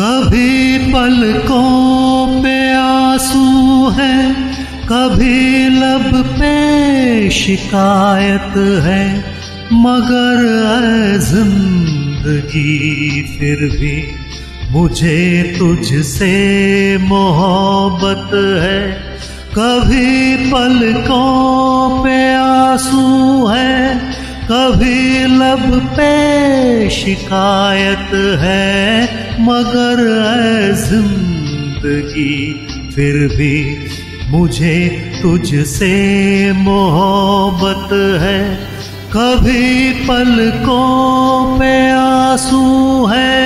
कभी पलकों पे आंसू है, कभी लब पे शिकायत है, मगर ऐ जिंदगी फिर भी मुझे तुझसे मोहब्बत है। कभी पलकों पे आंसू है, कभी लब पे शिकायत है, मगर ऐ जिंदगी फिर भी मुझे तुझसे मोहब्बत है। कभी पलकों पे आंसू है,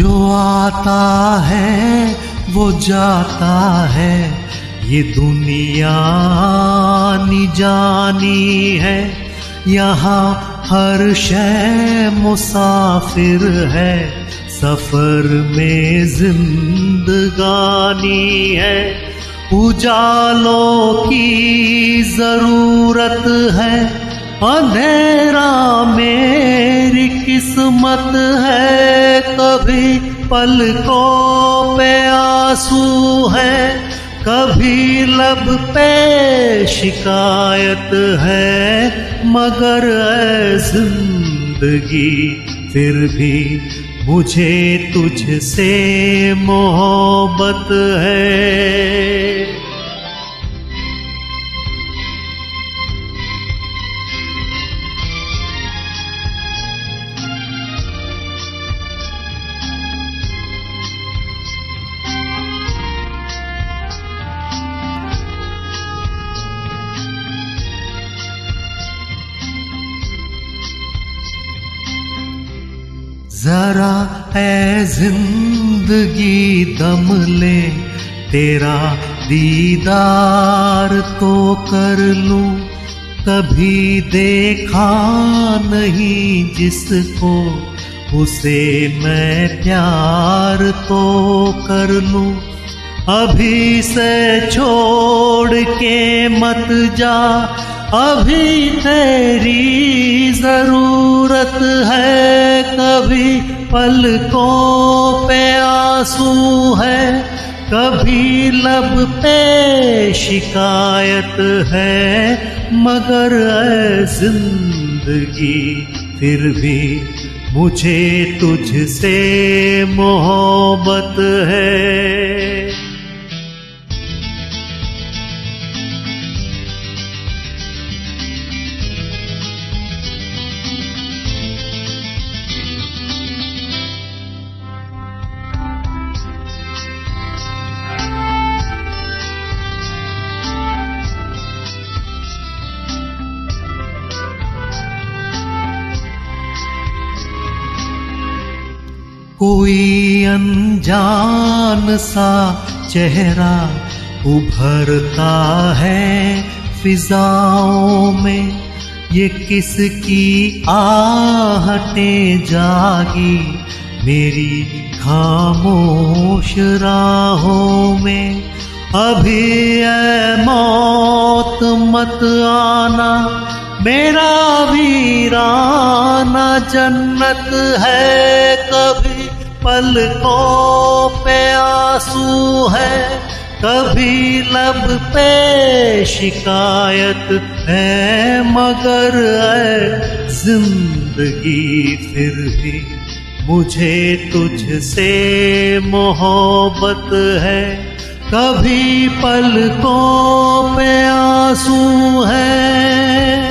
जो आता है वो जाता है, ये दुनिया निजानी है, यहाँ हर शय मुसाफिर है, सफर में जिंदगानी है, उजालों की जरूरत है, अंधेरा मेरी किस्मत है। कभी पलकों पे आंसू है, कभी लब पे शिकायत है, मगर ऐ जिंदगी फिर भी मुझे तुझसे मोहब्बत है। जरा ऐ जिंदगी दम ले, तेरा दीदार तो कर लूं, कभी देखा नहीं जिसको उसे मैं प्यार तो कर लूं। अभी से छोड़ के मत जा, अभी तेरी जरूरत है। कभी पलकों पे आंसू है, कभी लब पे शिकायत है, मगर ऐ जिंदगी फिर भी मुझे तुझसे मोहब्बत है। कोई अनजान सा चेहरा उभरता है फिजाओं में, ये किसकी आहटें जागी मेरी खामोश राहों में। अभी ऐ मौत मत आना, मेरा वीराना जन्नत है। कभी पलकों पे आंसू है, कभी लब पे शिकायत है, मगर ऐ जिंदगी फिर भी मुझे तुझसे मोहब्बत है। कभी पलकों पे आंसू है।